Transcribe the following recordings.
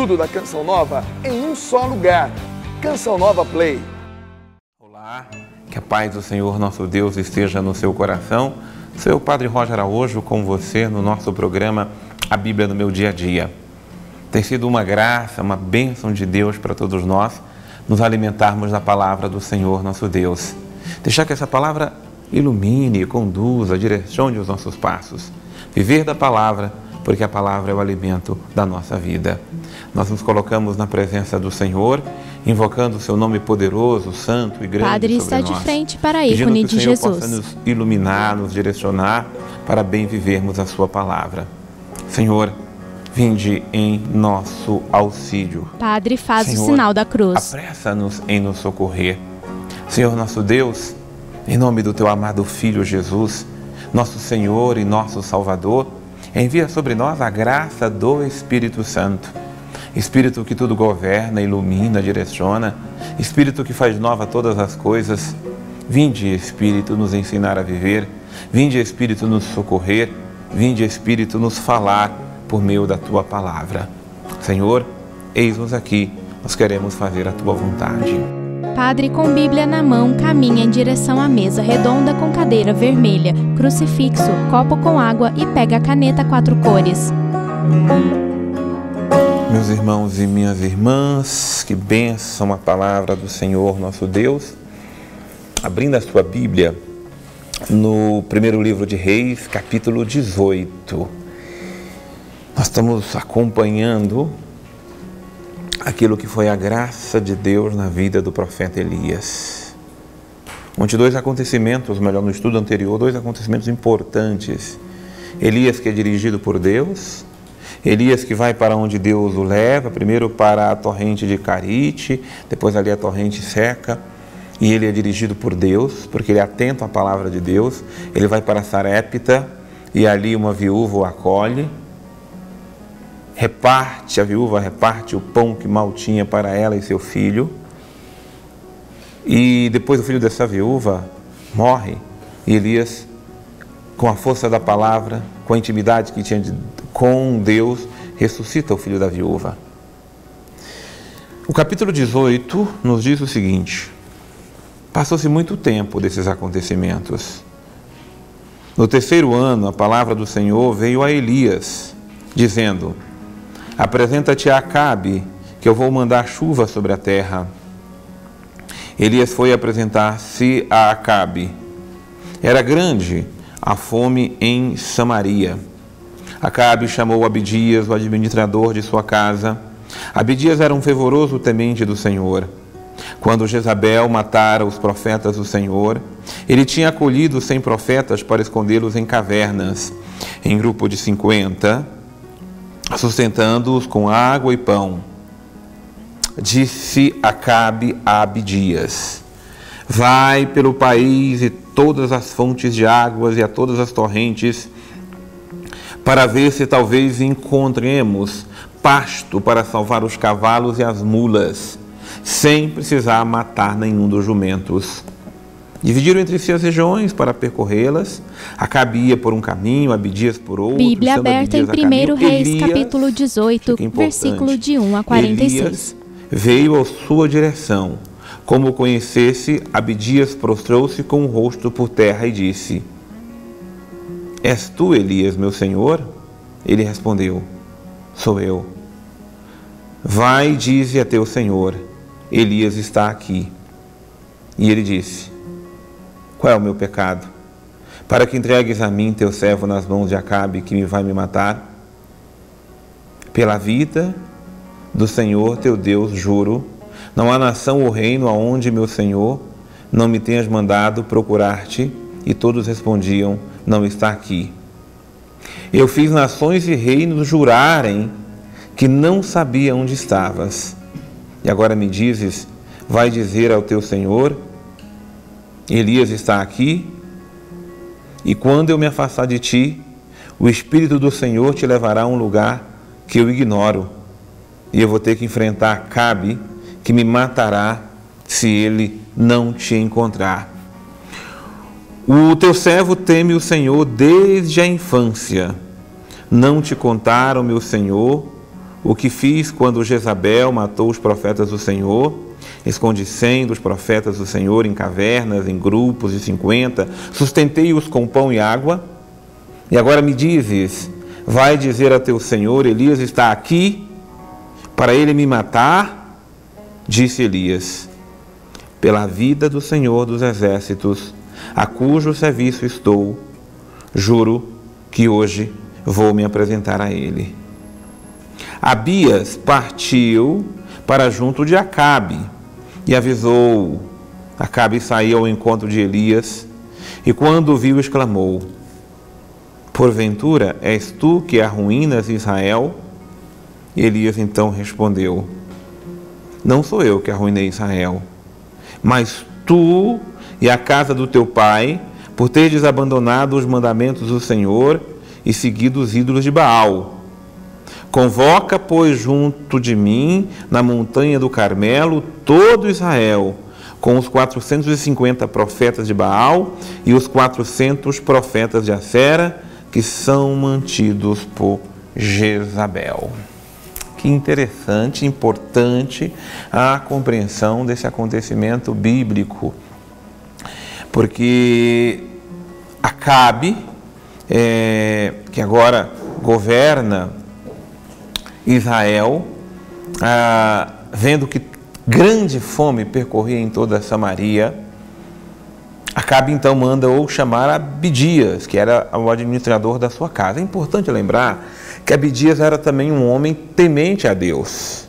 estudo da Canção Nova em um só lugar. Canção Nova Play. Olá, que a paz do Senhor nosso Deus esteja no seu coração. Sou o Padre Roger Araújo com você no nosso programa A Bíblia no Meu Dia a Dia. Tem sido uma graça, uma bênção de Deus para todos nós nos alimentarmos da palavra do Senhor nosso Deus. Deixar que essa palavra ilumine, conduza, direcione os nossos passos. Viver da palavra, porque a palavra é o alimento da nossa vida. Nós nos colocamos na presença do Senhor, invocando o seu nome poderoso, santo e grande. Padre está de frente para a ícone de Jesus. Pedindo que o Senhor possa nos iluminar, nos direcionar para bem vivermos a sua palavra. Senhor, vinde em nosso auxílio. Padre, faz o sinal da cruz. Apressa-nos em nos socorrer. Senhor nosso Deus, em nome do teu amado Filho Jesus, nosso Senhor e nosso Salvador, envia sobre nós a graça do Espírito Santo. Espírito que tudo governa, ilumina, direciona. Espírito que faz nova todas as coisas. Vinde, Espírito, nos ensinar a viver. Vinde, Espírito, nos socorrer. Vinde, Espírito, nos falar por meio da tua palavra. Senhor, eis-nos aqui. Nós queremos fazer a tua vontade. Padre com Bíblia na mão caminha em direção à mesa redonda com cadeira vermelha, crucifixo, copo com água e pega a caneta quatro cores. Meus irmãos e minhas irmãs, que bênção a palavra do Senhor nosso Deus. Abrindo a sua Bíblia no primeiro livro de Reis, capítulo 18. Nós estamos acompanhando aquilo que foi a graça de Deus na vida do profeta Elias. Onde dois acontecimentos, melhor, no estudo anterior, dois acontecimentos importantes. Elias que é dirigido por Deus, Elias que vai para onde Deus o leva, primeiro para a torrente de Carite, depois ali a torrente seca, e ele é dirigido por Deus, porque ele é atento à palavra de Deus. Ele vai para Sarepta e ali uma viúva o acolhe. A viúva reparte o pão que mal tinha para ela e seu filho. E depois o filho dessa viúva morre. E Elias, com a força da palavra, com a intimidade que tinha com Deus, ressuscita o filho da viúva. O capítulo 18 nos diz o seguinte: passou-se muito tempo desses acontecimentos. No terceiro ano, a palavra do Senhor veio a Elias, dizendo: apresenta-te a Acabe, que eu vou mandar chuva sobre a terra. Elias foi apresentar-se a Acabe. Era grande a fome em Samaria. Acabe chamou Abidias, o administrador de sua casa. Abidias era um fervoroso temente do Senhor. Quando Jezabel matara os profetas do Senhor, ele tinha acolhido 100 profetas para escondê-los em cavernas, em grupo de 50, sustentando-os com água e pão. Disse Acabe a Abidias: vai pelo país e todas as fontes de águas e a todas as torrentes, para ver se talvez encontremos pasto para salvar os cavalos e as mulas, sem precisar matar nenhum dos jumentos. Dividiram entre si as regiões para percorrê-las. Acabe ia por um caminho, Abidias por outro. Bíblia aberta em 1 Reis, capítulo 18, versículo de 1 a 46. Elias veio à sua direção. Como o conhecesse, Abidias prostrou-se com o rosto por terra e disse: és tu, Elias, meu senhor? Ele respondeu: sou eu. Vai, dize a teu senhor: Elias está aqui. E ele disse: qual é o meu pecado, para que entregues a mim teu servo nas mãos de Acabe, que vai me matar? Pela vida do Senhor teu Deus, juro, não há nação ou reino aonde, meu Senhor, não me tenhas mandado procurar-te. E todos respondiam: não está aqui. Eu fiz nações e reinos jurarem que não sabia onde estavas. E agora me dizes: vai dizer ao teu Senhor, Elias está aqui, e quando eu me afastar de ti, o Espírito do Senhor te levará a um lugar que eu ignoro, e eu vou ter que enfrentar Acabe, que me matará se ele não te encontrar. O teu servo teme o Senhor desde a infância. Não te contaram, meu Senhor, o que fiz quando Jezabel matou os profetas do Senhor, escondi 100 dos profetas do Senhor em cavernas, em grupos de 50, sustentei-os com pão e água, e agora me dizes, vai dizer a teu senhor, Elias está aqui, para ele me matar? Disse Elias, pela vida do Senhor dos Exércitos, a cujo serviço estou, juro que hoje vou me apresentar a ele. Abias partiu para junto de Acabe e avisou. Acabe saiu ao encontro de Elias e quando o viu exclamou, porventura és tu que arruínas Israel? Elias então respondeu, não sou eu que arruinei Israel, mas tu e a casa do teu pai, por terdes abandonado os mandamentos do Senhor e seguido os ídolos de Baal. Convoca, pois, junto de mim, na montanha do Carmelo, todo Israel, com os 450 profetas de Baal e os 400 profetas de Assera, que são mantidos por Jezabel. Que interessante, importante a compreensão desse acontecimento bíblico, porque Acabe, que agora governa Israel, vendo que grande fome percorria em toda Samaria, Acabe então manda ou chamar Abidias, que era o administrador da sua casa. É importante lembrar que Abidias era também um homem temente a Deus.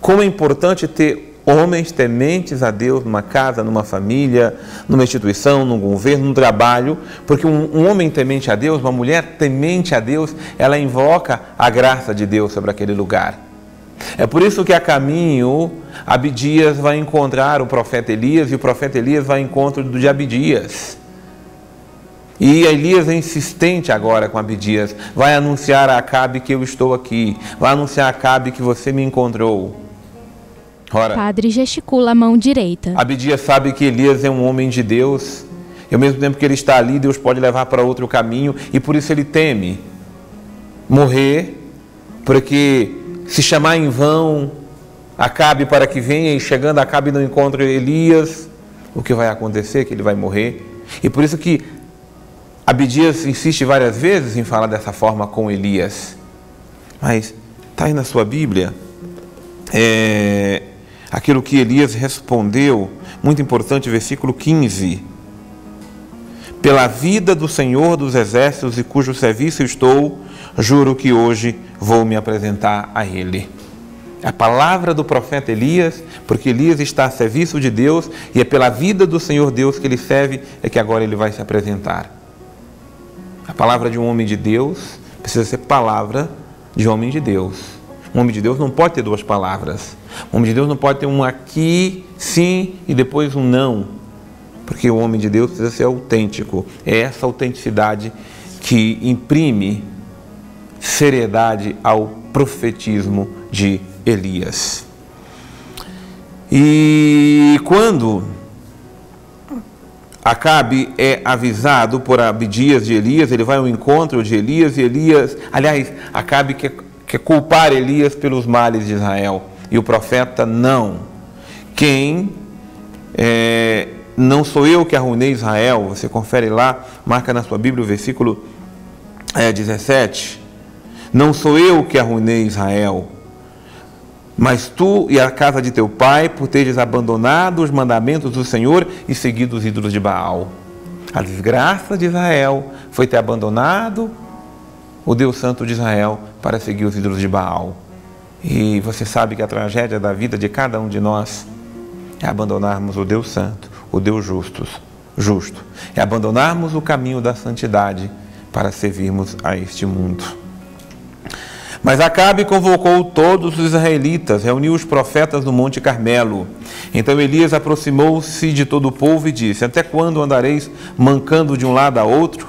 Como é importante ter homens tementes a Deus numa casa, numa família, numa instituição, num governo, num trabalho, porque um homem temente a Deus, uma mulher temente a Deus, ela invoca a graça de Deus sobre aquele lugar. É por isso que a caminho Abidias vai encontrar o profeta Elias e o profeta Elias vai ao encontro de Abidias. E Elias é insistente agora com Abidias, vai anunciar a Acabe que eu estou aqui, vai anunciar a Acabe que você me encontrou. Ora, o padre gesticula a mão direita. Abidias sabe que Elias é um homem de Deus, e ao mesmo tempo que ele está ali, Deus pode levar para outro caminho, e por isso ele teme morrer, porque se chamar em vão, Acabe para que venha, e chegando Acabe não encontra Elias, o que vai acontecer é que ele vai morrer. E por isso que Abidias insiste várias vezes em falar dessa forma com Elias. Mas está aí na sua Bíblia, aquilo que Elias respondeu, muito importante, versículo 15. Pela vida do Senhor dos Exércitos e cujo serviço estou, juro que hoje vou me apresentar a ele. A palavra do profeta Elias, porque Elias está a serviço de Deus e é pela vida do Senhor Deus que ele serve, é que agora ele vai se apresentar. A palavra de um homem de Deus precisa ser palavra de homem de Deus. Um homem de Deus não pode ter duas palavras. Um homem de Deus não pode ter um aqui, sim, e depois um não. Porque o homem de Deus precisa ser autêntico. É essa autenticidade que imprime seriedade ao profetismo de Elias. E quando Acabe é avisado por Abidias de Elias, ele vai ao encontro de Elias e Elias... Aliás, Acabe quer culpar Elias pelos males de Israel. E o profeta, não. Não sou eu que arruinei Israel. Você confere lá, marca na sua Bíblia o versículo 17. Não sou eu que arruinei Israel, mas tu e a casa de teu pai, por teres abandonado os mandamentos do Senhor e seguido os ídolos de Baal. A desgraça de Israel foi ter abandonado o Deus Santo de Israel para seguir os ídolos de Baal. E você sabe que a tragédia da vida de cada um de nós é abandonarmos o Deus Santo, o Deus justo. É abandonarmos o caminho da santidade para servirmos a este mundo. Mas Acabe convocou todos os israelitas, reuniu os profetas no Monte Carmelo. Então Elias aproximou-se de todo o povo e disse, até quando andareis mancando de um lado a outro?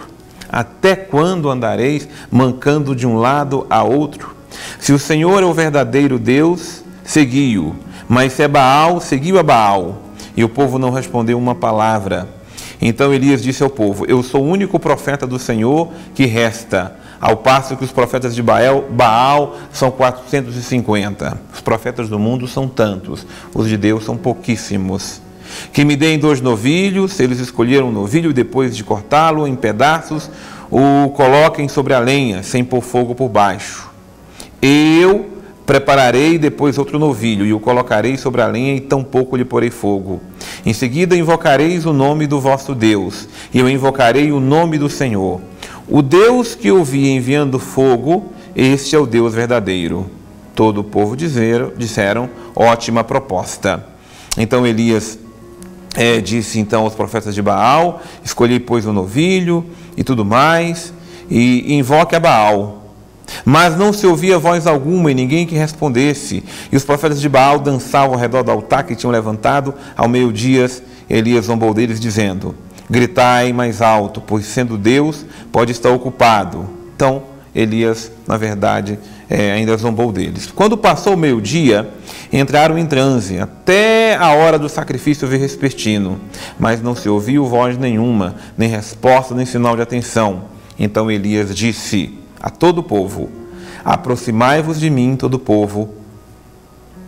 Até quando andareis mancando de um lado a outro? Se o Senhor é o verdadeiro Deus, segui-o. Mas se é Baal, seguiu a Baal. E o povo não respondeu uma palavra. Então Elias disse ao povo, eu sou o único profeta do Senhor que resta. ao passo que os profetas de Baal são 450. Os profetas do mundo são tantos, os de Deus são pouquíssimos. Que me deem 2 novilhos, eles escolheram um novilho e depois de cortá-lo em pedaços, o coloquem sobre a lenha, sem pôr fogo por baixo. Eu prepararei depois outro novilho e o colocarei sobre a lenha e tampouco lhe porei fogo. Em seguida invocareis o nome do vosso Deus e eu invocarei o nome do Senhor. O Deus que eu vi enviando fogo, este é o Deus verdadeiro. Todo o povo disseram, ótima proposta. Então Elias disse então aos profetas de Baal, escolhi pois um novilho e tudo mais, e invoque a Baal. Mas não se ouvia voz alguma e ninguém que respondesse. E os profetas de Baal dançavam ao redor do altar que tinham levantado. Ao meio-dia, Elias zombou deles, dizendo: gritai mais alto, pois sendo Deus, pode estar ocupado. Então, Elias, na verdade, ainda zombou deles. Quando passou o meio-dia, entraram em transe, até a hora do sacrifício vespertino. Mas não se ouviu voz nenhuma, nem resposta, nem sinal de atenção. Então Elias disse a todo o povo: aproximai-vos de mim, todo o povo.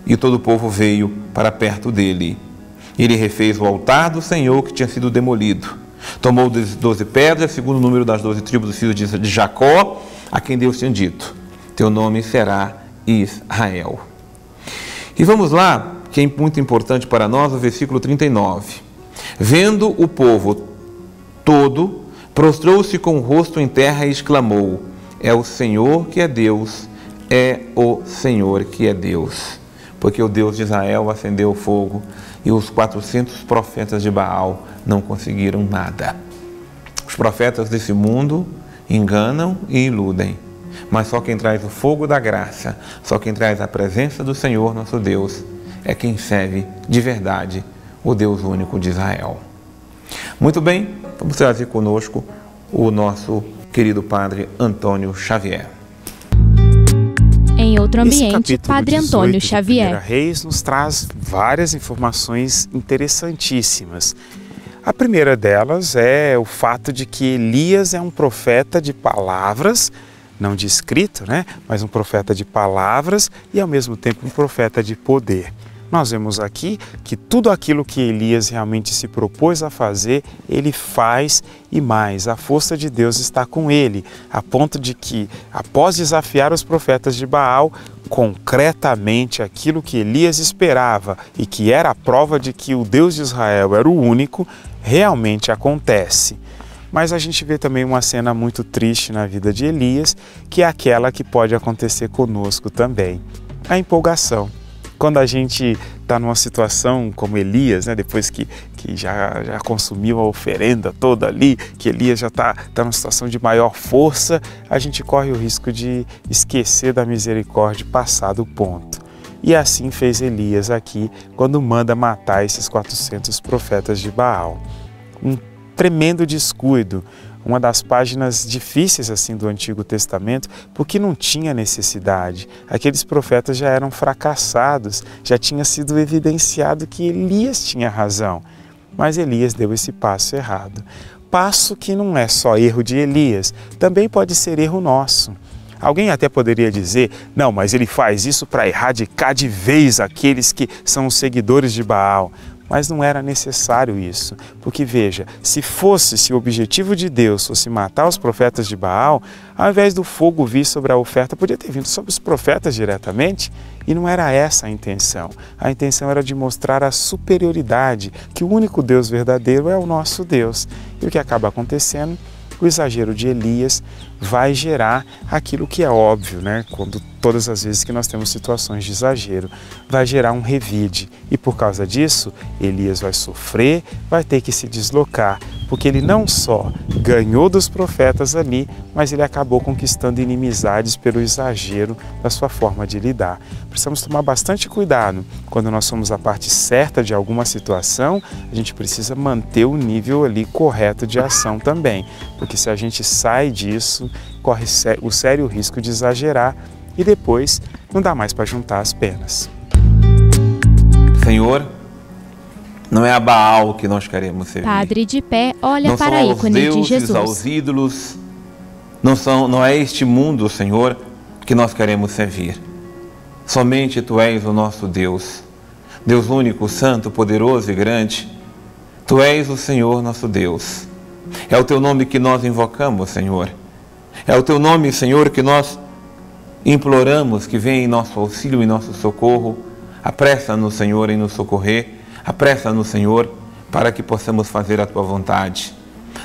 E todo o povo veio para perto dele. Ele refez o altar do Senhor que tinha sido demolido. Tomou 12 pedras, segundo o número das 12 tribos dos filhos de Jacó, a quem Deus tinha dito: teu nome será Israel. E vamos lá, que é muito importante para nós, o versículo 39. Vendo o povo todo, prostrou-se com o rosto em terra e exclamou: é o Senhor que é Deus, é o Senhor que é Deus. Porque o Deus de Israel acendeu o fogo e os 400 profetas de Baal não conseguiram nada. Os profetas desse mundo enganam e iludem, mas só quem traz o fogo da graça, só quem traz a presença do Senhor nosso Deus, é quem serve de verdade o Deus único de Israel. Muito bem, vamos trazer conosco o nosso querido Padre Antônio Xavier. Em outro ambiente, Padre Antônio Xavier Reis nos traz várias informações interessantíssimas. A primeira delas é o fato de que Elias é um profeta de palavras, não de escrito, né? Mas um profeta de palavras e ao mesmo tempo um profeta de poder. Nós vemos aqui que tudo aquilo que Elias realmente se propôs a fazer, ele faz e mais. A força de Deus está com ele, a ponto de que, após desafiar os profetas de Baal, concretamente aquilo que Elias esperava e que era a prova de que o Deus de Israel era o único, realmente acontece. Mas a gente vê também uma cena muito triste na vida de Elias, que é aquela que pode acontecer conosco também: a empolgação. Quando a gente está numa situação como Elias, né, depois que já consumiu a oferenda toda ali, que Elias já está numa situação de maior força, a gente corre o risco de esquecer da misericórdia, passar do ponto. E assim fez Elias aqui, quando manda matar esses 400 profetas de Baal. Um tremendo descuido. Uma das páginas difíceis assim do Antigo Testamento, porque não tinha necessidade. Aqueles profetas já eram fracassados, já tinha sido evidenciado que Elias tinha razão. Mas Elias deu esse passo errado. Passo que não é só erro de Elias, também pode ser erro nosso. Alguém até poderia dizer: não, mas ele faz isso para erradicar de vez aqueles que são os seguidores de Baal. Mas não era necessário isso, porque veja, se o objetivo de Deus fosse matar os profetas de Baal, ao invés do fogo vir sobre a oferta, podia ter vindo sobre os profetas diretamente, e não era essa a intenção. A intenção era de mostrar a superioridade, que o único Deus verdadeiro é o nosso Deus. E o que acaba acontecendo? O exagero de Elias vai gerar aquilo que é óbvio, né? Quando todas as vezes que nós temos situações de exagero, vai gerar um revide. E por causa disso, Elias vai sofrer, vai ter que se deslocar, porque ele não só ganhou dos profetas ali, mas ele acabou conquistando inimizades pelo exagero da sua forma de lidar. Precisamos tomar bastante cuidado. Quando nós somos a parte certa de alguma situação, a gente precisa manter o nível ali correto de ação também, porque se a gente sai disso, corre o sério risco de exagerar e depois não dá mais para juntar as penas. Senhor, não é a Baal que nós queremos servir. Padre de pé olha para o ícone de Jesus. Não são aos deuses, aos ídolos, Não é este mundo, Senhor, que nós queremos servir. Somente Tu és o nosso Deus, Deus único, santo, poderoso e grande. Tu és o Senhor nosso Deus. É o Teu nome que nós invocamos, Senhor. É o Teu nome, Senhor, que nós imploramos que venha em nosso auxílio e nosso socorro. Apressa-nos, Senhor, em nos socorrer. Apressa-nos, Senhor, para que possamos fazer a Tua vontade.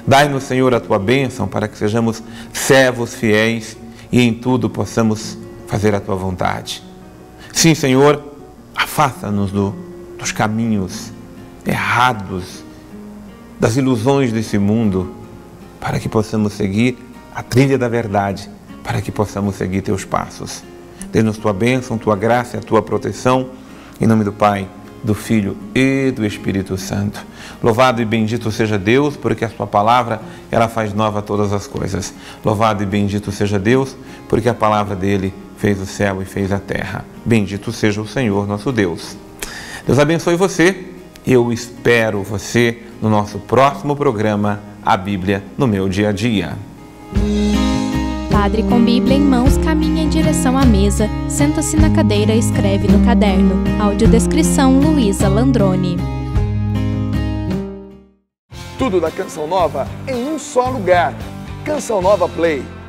Dai-nos, Senhor, a Tua bênção para que sejamos servos fiéis e em tudo possamos fazer a Tua vontade. Sim, Senhor, afasta-nos dos caminhos errados, das ilusões desse mundo, para que possamos seguir a trilha da verdade, para que possamos seguir Teus passos. Dê-nos Tua bênção, Tua graça e a Tua proteção, em nome do Pai, do Filho e do Espírito Santo. Louvado e bendito seja Deus, porque a Sua palavra, ela faz nova todas as coisas. Louvado e bendito seja Deus, porque a palavra dEle fez o céu e fez a terra. Bendito seja o Senhor, nosso Deus. Deus abençoe você. Eu espero você no nosso próximo programa, A Bíblia no Meu Dia a Dia. Padre com Bíblia em mãos caminha em direção à mesa, senta-se na cadeira e escreve no caderno. Audiodescrição Luísa Landrone. Tudo da Canção Nova em um só lugar. Canção Nova Play.